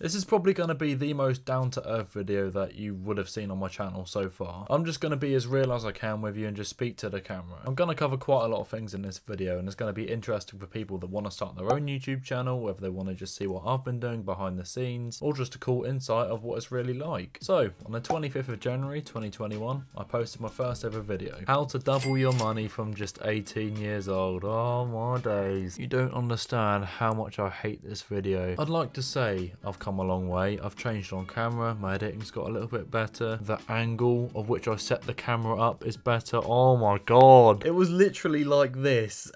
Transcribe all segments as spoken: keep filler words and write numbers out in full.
This is probably going to be the most down-to-earth video that you would have seen on my channel so far. I'm just going to be as real as I can with you and just speak to the camera. I'm going to cover quite a lot of things in this video, and it's going to be interesting for people that want to start their own YouTube channel, whether they want to just see what I've been doing behind the scenes, or just a cool insight of what it's really like. So, on the twenty-fifth of January twenty twenty-one, I posted my first ever video. How to double your money from just eighteen years old. Oh my days. You don't understand how much I hate this video. I'd like to say I've come a long way. I've changed on camera, my editing's got a little bit better, the angle of which I set the camera up is better. Oh my god, it was literally like this.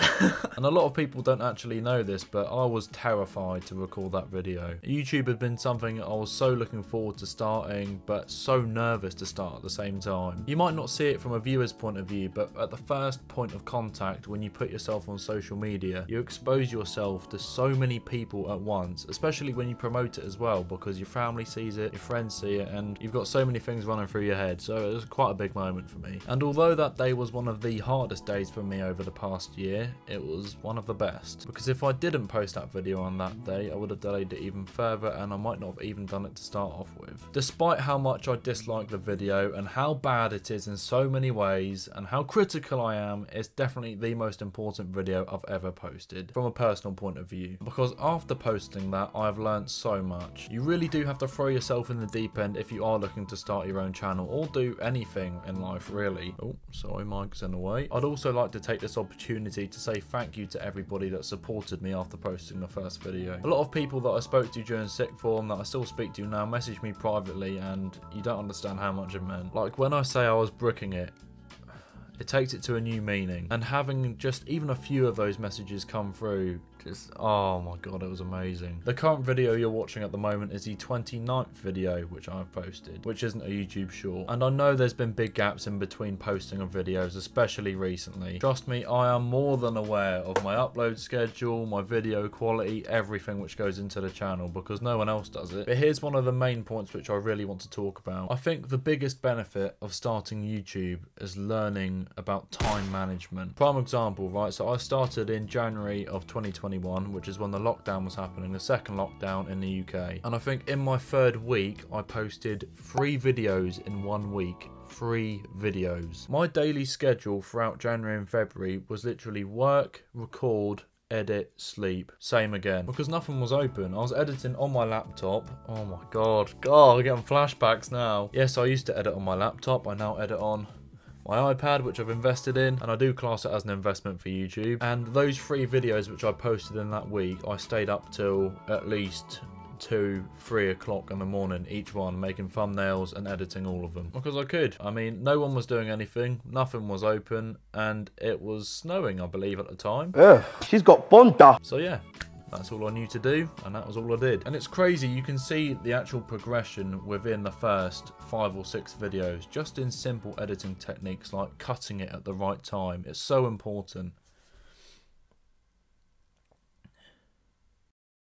And a lot of people don't actually know this, but I was terrified to record that video. YouTube had been something I was so looking forward to starting, but so nervous to start at the same time. You might not see it from a viewer's point of view, but at the first point of contact, when you put yourself on social media, you expose yourself to so many people at once, especially when you promote it as well, because your family sees it, your friends see it, and you've got so many things running through your head. So it was quite a big moment for me, and although that day was one of the hardest days for me over the past year, it was one of the best, because if I didn't post that video on that day, I would have delayed it even further, and I might not have even done it to start off with. Despite how much I dislike the video and how bad it is in so many ways and how critical I am, it's definitely the most important video I've ever posted from a personal point of view, because after posting that, I've learned so much. You really do have to throw yourself in the deep end if you are looking to start your own channel or do anything in life, really. Oh, sorry, mic's in the way. I'd also like to take this opportunity to say thank you to everybody that supported me after posting the first video. A lot of people that I spoke to during sick form that I still speak to now message me privately, and you don't understand how much it meant. Like when I say I was bricking it, it takes it to a new meaning, and having just even a few of those messages come through, just, oh my god, it was amazing. The current video you're watching at the moment is the twenty-ninth video which I've posted, which isn't a YouTube short, and I know there's been big gaps in between posting of videos, especially recently. Trust me, I am more than aware of my upload schedule, my video quality, everything which goes into the channel, because no one else does it. But here's one of the main points which I really want to talk about. I think the biggest benefit of starting YouTube is learning about time management. Prime example, right? So I started in January of twenty twenty-one, which is when the lockdown was happening, the second lockdown in the U K. And I think in my third week, I posted three videos in one week. Three videos. My daily schedule throughout January and February was literally work, record, edit, sleep, same again, because nothing was open. I was editing on my laptop. Oh my god, god, I'm getting flashbacks now. Yes, I used to edit on my laptop. I now edit on my iPad, which I've invested in, and I do class it as an investment for YouTube. And those three videos which I posted in that week, I stayed up till at least two, three o'clock in the morning each one, making thumbnails and editing all of them, because I could. I mean, no one was doing anything, nothing was open, and it was snowing, I believe, at the time. Ugh, she's got bonda. So yeah, that's all I knew to do, and that was all I did. And it's crazy, you can see the actual progression within the first five or six videos, just in simple editing techniques like cutting it at the right time. It's so important.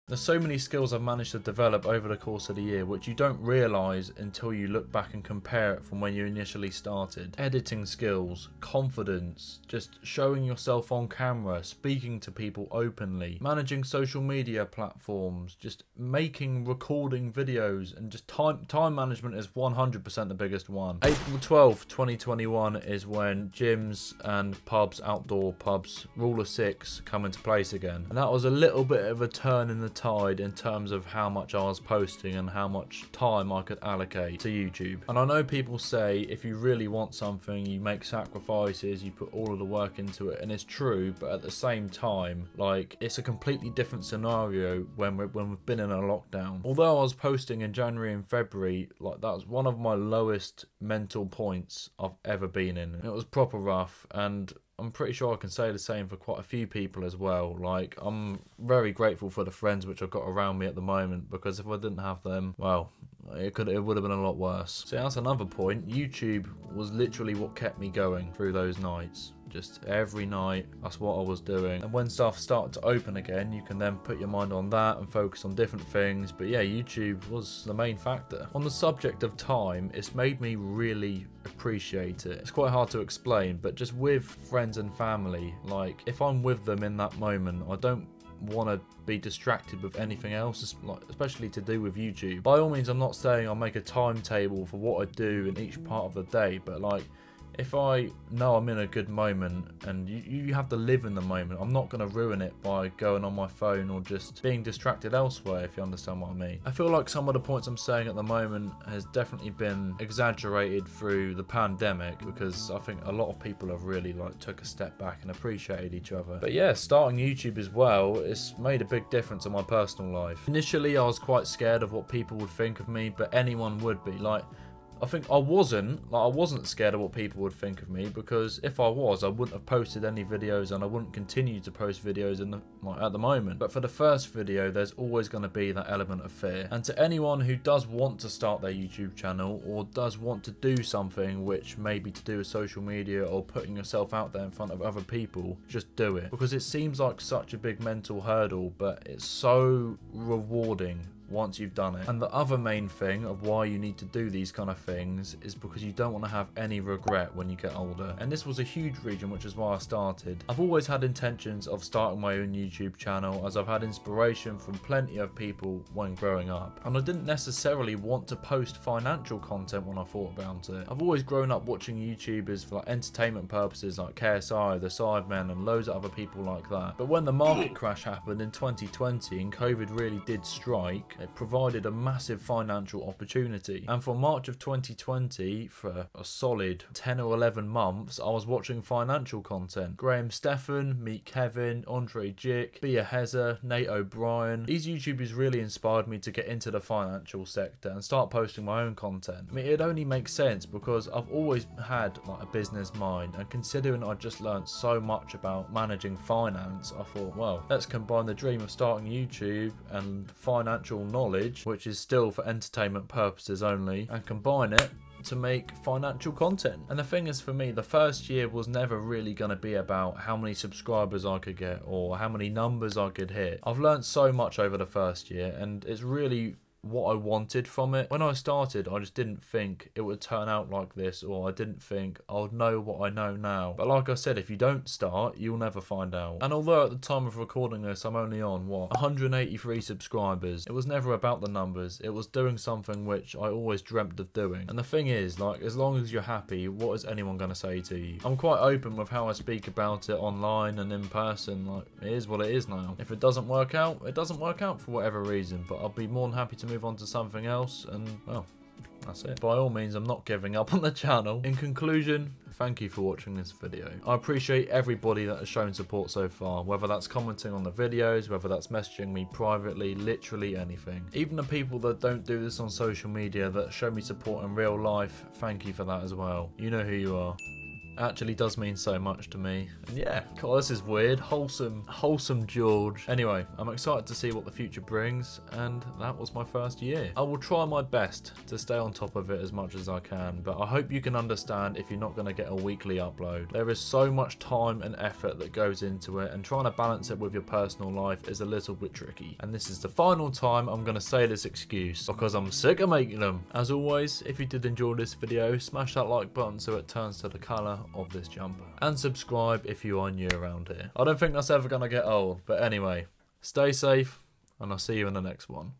There's so many skills I've managed to develop over the course of the year which you don't realise until you look back and compare it from when you initially started. Editing skills, confidence, just showing yourself on camera, speaking to people openly, managing social media platforms, just making, recording videos, and just time time management is one hundred percent the biggest one. April twelfth twenty twenty-one is when gyms and pubs, outdoor pubs, rule of six come into place again. And that was a little bit of a turn in the tide in terms of how much I was posting and how much time I could allocate to YouTube. And I know people say if you really want something, you make sacrifices, you put all of the work into it, and it's true, but at the same time, like, it's a completely different scenario when, we're, when we've been in a lockdown. Although I was posting in January and February, like, that was one of my lowest mental points I've ever been in. It was proper rough, and I'm pretty sure I can say the same for quite a few people as well. Like, I'm very grateful for the friends which I've got around me at the moment, because if I didn't have them, well, it could it would have been a lot worse. So that's another point. YouTube was literally what kept me going through those nights. Just every night, that's what I was doing. And when stuff started to open again, you can then put your mind on that and focus on different things. But yeah, YouTube was the main factor. On the subject of time, it's made me really appreciate it. It's quite hard to explain, but just with friends and family, like, if I'm with them in that moment, I don't want to be distracted with anything else, especially to do with YouTube. By all means, I'm not saying I'll make a timetable for what I do in each part of the day, but like, if I know I'm in a good moment, and you, you have to live in the moment, I'm not going to ruin it by going on my phone or just being distracted elsewhere, if you understand what I mean. I feel like some of the points I'm saying at the moment has definitely been exaggerated through the pandemic, because I think a lot of people have really like took a step back and appreciated each other. But yeah, starting YouTube as well, it's made a big difference in my personal life. Initially, I was quite scared of what people would think of me, but anyone would be. Like, I think I wasn't, like I wasn't scared of what people would think of me, because if I was, I wouldn't have posted any videos, and I wouldn't continue to post videos in the, like, at the moment. But for the first video, there's always going to be that element of fear. And to anyone who does want to start their YouTube channel, or does want to do something which may be to do with social media or putting yourself out there in front of other people, just do it. Because it seems like such a big mental hurdle, but it's so rewarding once you've done it. And the other main thing of why you need to do these kind of things is because you don't want to have any regret when you get older. And this was a huge reason, which is why I started. I've always had intentions of starting my own YouTube channel, as I've had inspiration from plenty of people when growing up. And I didn't necessarily want to post financial content when I thought about it. I've always grown up watching YouTubers for like entertainment purposes, like K S I, The Sidemen, and loads of other people like that. But when the market crash happened in twenty twenty and COVID really did strike, it provided a massive financial opportunity. And for March of twenty twenty, for a solid ten or eleven months, I was watching financial content. Graham Stephan, Meet Kevin, Andre Jick, Bea Heza, Nate O'Brien. These YouTubers really inspired me to get into the financial sector and start posting my own content. I mean, it only makes sense because I've always had like a business mind, and considering I just learned so much about managing finance, I thought, well, let's combine the dream of starting YouTube and financial knowledge, which is still for entertainment purposes only, and combine it to make financial content. And the thing is, for me, the first year was never really going to be about how many subscribers I could get or how many numbers I could hit. I've learned so much over the first year, and it's really what I wanted from it. When I started, I just didn't think it would turn out like this, or I didn't think I would know what I know now. But like I said, if you don't start, you'll never find out. And although at the time of recording this, I'm only on, what, one hundred eighty-three subscribers, it was never about the numbers. It was doing something which I always dreamt of doing. And the thing is, like, as long as you're happy, what is anyone going to say to you? I'm quite open with how I speak about it online and in person. Like, it is what it is now. If it doesn't work out, it doesn't work out for whatever reason, but I'll be more than happy to move Move on to something else, and well, that's it. By all means, I'm not giving up on the channel. In conclusion, thank you for watching this video. I appreciate everybody that has shown support so far, whether that's commenting on the videos, whether that's messaging me privately, literally anything. Even the people that don't do this on social media that show me support in real life, thank you for that as well. You know who you are. Actually does mean so much to me. And yeah, God, this is weird. Wholesome, wholesome George. Anyway, I'm excited to see what the future brings, and that was my first year. I will try my best to stay on top of it as much as I can, but I hope you can understand if you're not going to get a weekly upload. There is so much time and effort that goes into it, and trying to balance it with your personal life is a little bit tricky. And this is the final time I'm going to say this excuse, because I'm sick of making them. As always, if you did enjoy this video, smash that like button so it turns to the colour of this jumper, and subscribe if you are new around here. I don't think that's ever gonna get old, but anyway, stay safe, and I'll see you in the next one.